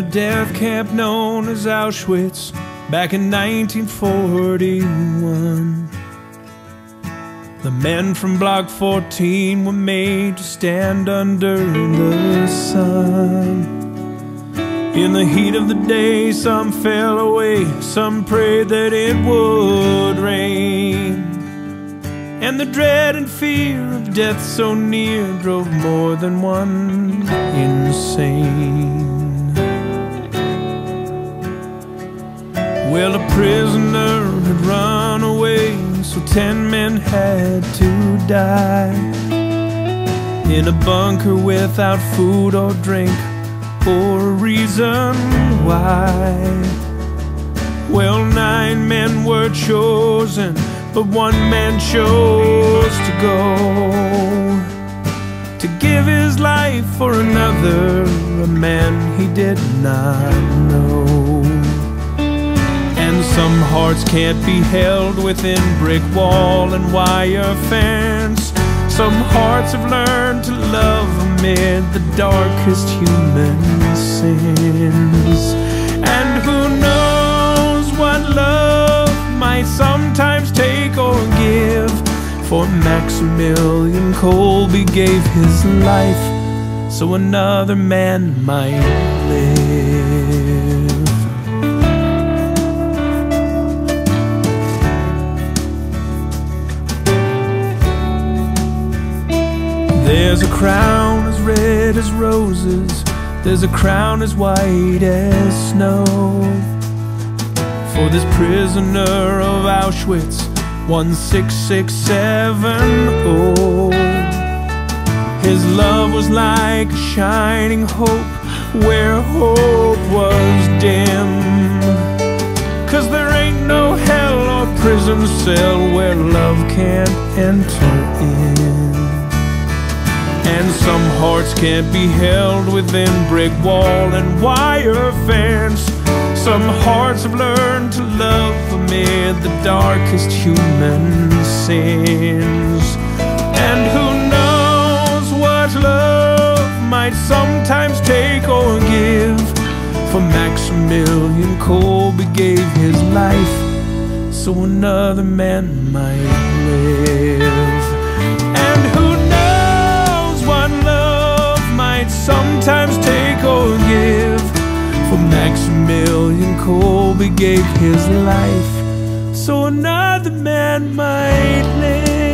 the death camp known as Auschwitz back in 1941. The men from Block 14 were made to stand under the sun. In the heat of the day, some fell away, some prayed that it would rain. And the dread and fear of death so near drove more than one insane. Well, a prisoner had run away, so 10 men had to die in a bunker without food or drink or a reason why. Well, 9 men were chosen, but 1 man chose to go, to give his life for another, a man he did not know. And some hearts can't be held within brick wall and wire fence. Some hearts have learned to love amid the darkest human sins. And who knows what love might sometimes take or give, for Maksymilian Kolbe gave his life so another man might live. There's a crown as red as roses, there's a crown as white as snow, for this prisoner of Auschwitz 16670. His love was like a shining hope where hope was dim, 'cause there ain't no hell or prison cell where love can't enter in. And some hearts can't be held within brick wall and wire fence. Some hearts have learned to love amid the darkest human sins. And who knows what love might sometimes take or give, for Maksymilian Kolbe gave his life so another man might live. Sometimes take or give, for Maksymilian Kolbe gave his life so another man might live.